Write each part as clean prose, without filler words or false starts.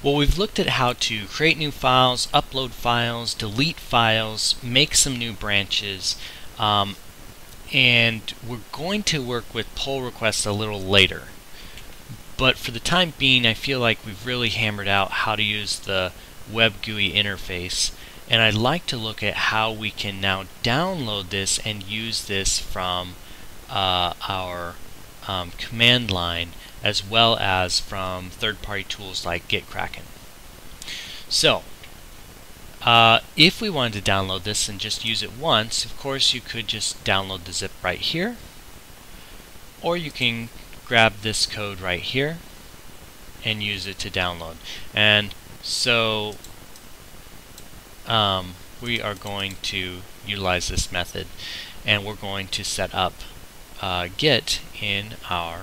Well, we've looked at how to create new files, upload files, delete files, make some new branches, and we're going to work with pull requests a little later. But for the time being, I feel like we've really hammered out how to use the Web GUI interface, and I'd like to look at how we can now download this and use this from our command line, as well as from third-party tools like GitKraken. So, if we wanted to download this and just use it once, of course you could just download the zip right here, or you can grab this code right here and use it to download. And so we are going to utilize this method, and we're going to set up Git in our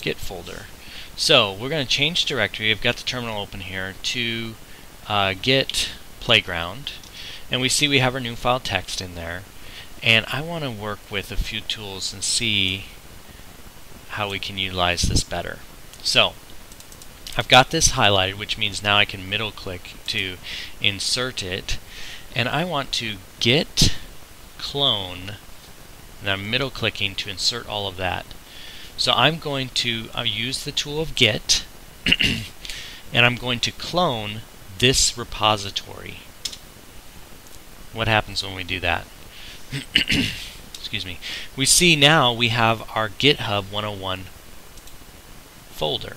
Git folder. So we're going to change directory. I've got the terminal open here to Git Playground, and we see we have our new file text in there. And I want to work with a few tools and see how we can utilize this better. So I've got this highlighted, which means now I can middle click to insert it, and I want to git clone, and I'm middle clicking to insert all of that. So I'm going to use the tool of git and I'm going to clone this repository. What happens when we do that? Excuse me. We see now we have our GitHub 101 folder.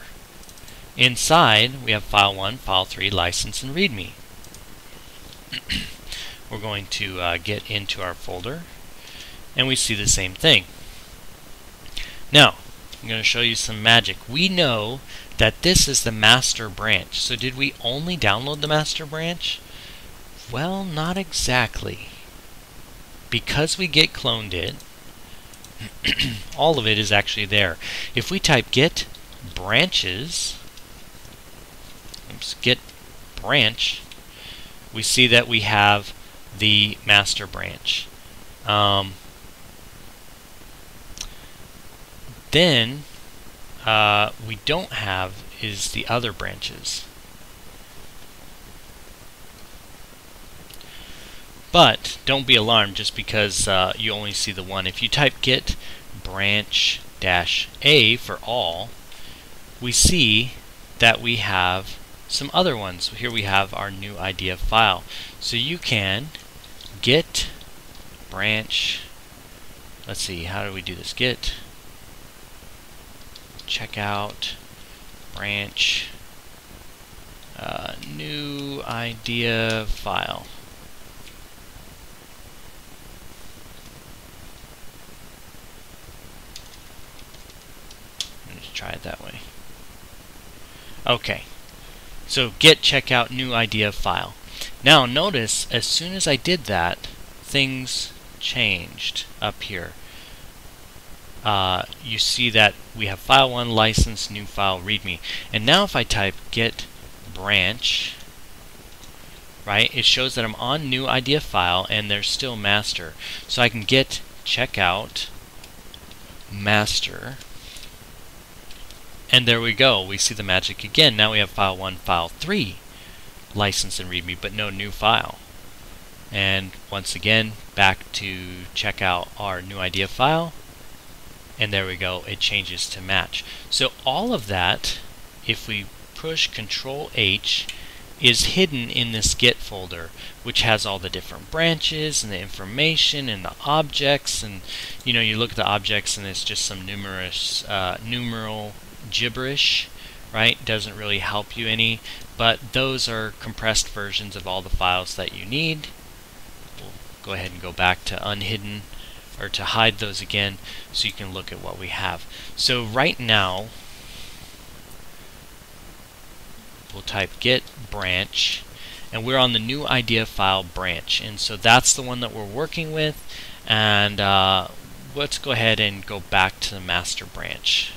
Inside we have file 1, file 3, license, and readme. We're going to get into our folder, and we see the same thing. Now I'm going to show you some magic. We know that this is the master branch. So did we only download the master branch? Well, not exactly. Because we git cloned it, all of it is actually there. If we type git branches, git branch, we see that we have the master branch. Then we don't have is the other branches. But don't be alarmed just because you only see the one. If you type git branch -a for all, we see that we have some other ones. Here we have our new idea file. So you can git branch, let's see, how do we do this? Git checkout branch new idea file. Try it that way. Okay, so git checkout new idea file. Now notice as soon as I did that, things changed up here. You see that we have file 1, license, new file, readme. And now if I type git branch, right, it shows that I'm on new idea file and there's still master. So I can git checkout master. And there we go. We see the magic again. Now we have file 1, file 3, license and readme, but no new file. And once again, back to check out our new idea file. And there we go. It changes to match. So all of that, if we push Control H, is hidden in this Git folder, which has all the different branches and the information and the objects. And you know, you look at the objects, and it's just some numerous numeral gibberish, right? Doesn't really help you any, but those are compressed versions of all the files that you need. We'll go ahead and go back to unhidden, or to hide those again, so you can look at what we have. So right now we'll type git branch, and we're on the new idea file branch, and so that's the one that we're working with. And let's go ahead and go back to the master branch.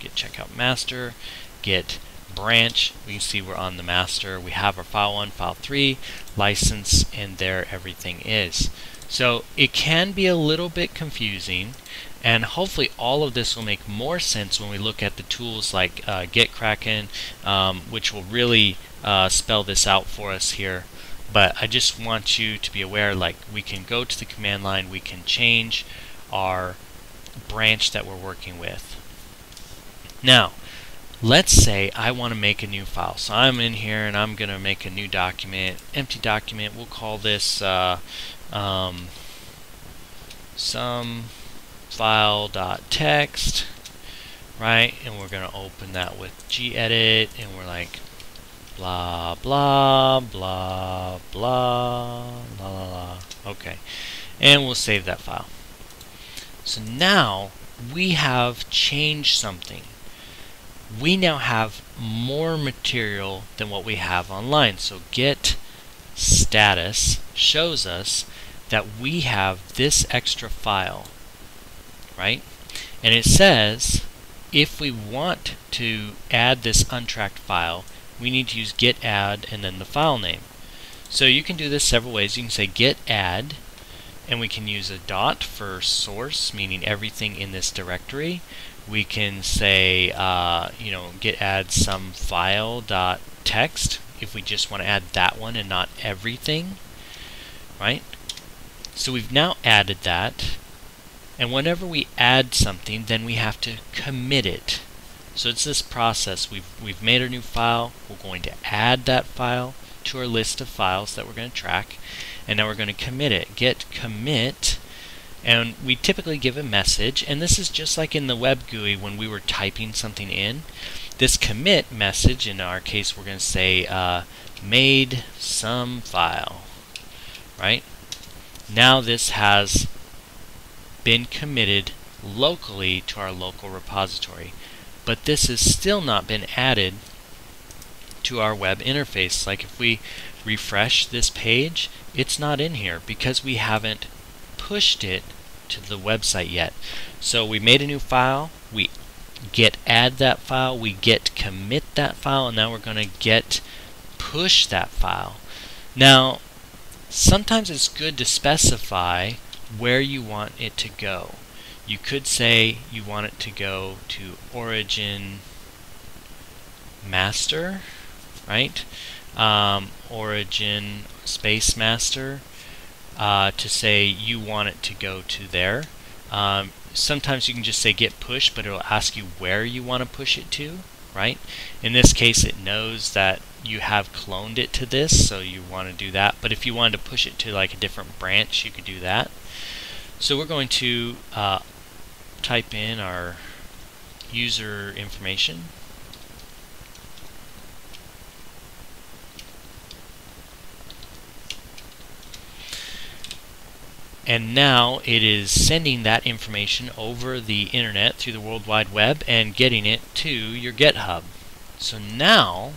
Git checkout master, git branch, we can see we're on the master. We have our file 1, file 3, license, and there everything is. So it can be a little bit confusing, And hopefully all of this will make more sense when we look at the tools like GitKraken, which will really spell this out for us here. But I just want you to be aware, like, we can go to the command line, we can change our branch that we're working with. Now, let's say I want to make a new file. So I'm in here and I'm going to make a new document, empty document. We'll call this some file.txt, right? And we're going to open that with gedit, and we're like blah blah blah blah la la la. Okay, and we'll save that file. So now we have changed something. We now have more material than what we have online. So git status shows us that we have this extra file, right? And it says if we want to add this untracked file, we need to use git add and then the file name. So you can do this several ways. You can say git add, and we can use a dot for source, meaning everything in this directory. We can say, you know, git add some file dot text if we just want to add that one and not everything, right? So we've now added that, and whenever we add something, then we have to commit it. So it's this process. We've made a new file. We're going to add that file to our list of files that we're going to track, and now we're going to commit it. Git commit. And we typically give a message, and this is just like in the web GUI when we were typing something in. This commit message, in our case, we're going to say made some file, right? Now this has been committed locally to our local repository, but this has still not been added to our web interface. Like if we refresh this page, it's not in here because we haven't pushed it to the website yet. So we made a new file, we git add that file, we git commit that file, and now we're going to git push that file. Now sometimes it's good to specify where you want it to go. You could say you want it to go to origin master, right? Origin space master, to say you want it to go to there. Sometimes you can just say git push, but it'll ask you where you want to push it to, right? In this case, it knows that you have cloned it to this, so you want to do that. But if you wanted to push it to like a different branch, you could do that. So we're going to type in our user information. And now it is sending that information over the internet through the World Wide Web and getting it to your GitHub. So now,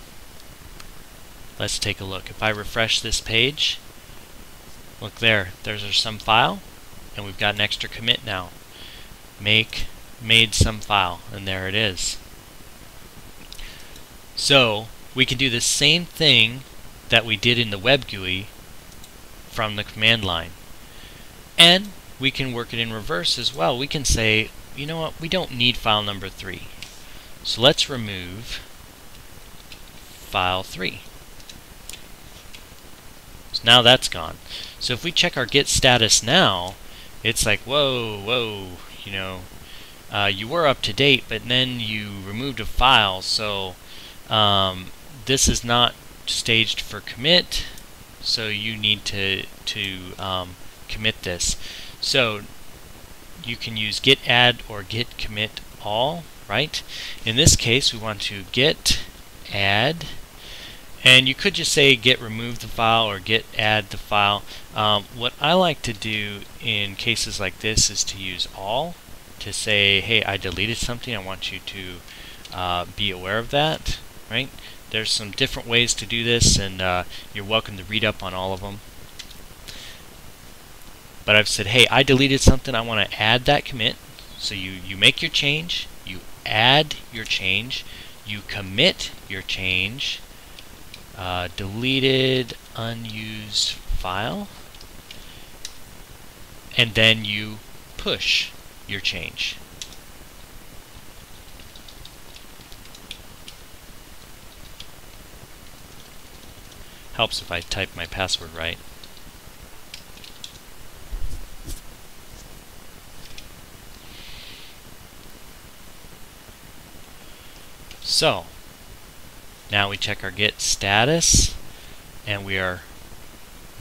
let's take a look. If I refresh this page, look there, there's our some file, and we've got an extra commit now. Made some file, and there it is. So we can do the same thing that we did in the web GUI from the command line. And we can work it in reverse as well. We can say, you know what, we don't need file number 3. So let's remove file 3. So now that's gone. So if we check our git status now, it's like, whoa, whoa, you know, you were up to date, but then you removed a file. So this is not staged for commit, so you need to commit this. So you can use git add or git commit all, right? In this case, we want to git add, and you could just say git remove the file or git add the file. What I like to do in cases like this is to use all to say, hey, I deleted something, I want you to be aware of that, right? There's some different ways to do this, and you're welcome to read up on all of them. But I've said, hey, I deleted something, I want to add that commit. So you make your change, you add your change, you commit your change, deleted unused file, and then you push. your change. Helps if I type my password right. So, now we check our Git status, and we are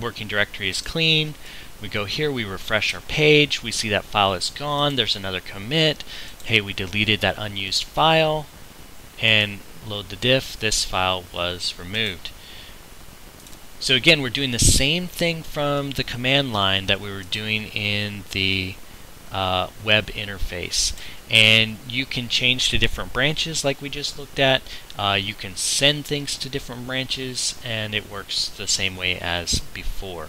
working directory is clean. We go here, we refresh our page, we see that file is gone, there's another commit. Hey, we deleted that unused file, and load the diff, this file was removed. So again, we're doing the same thing from the command line that we were doing in the web interface. And you can change to different branches like we just looked at. You can send things to different branches, and it works the same way as before.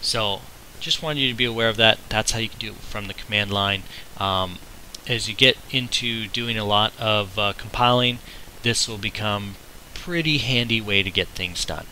So just wanted you to be aware of that. That's how you can do it from the command line. As you get into doing a lot of compiling, this will become a pretty handy way to get things done.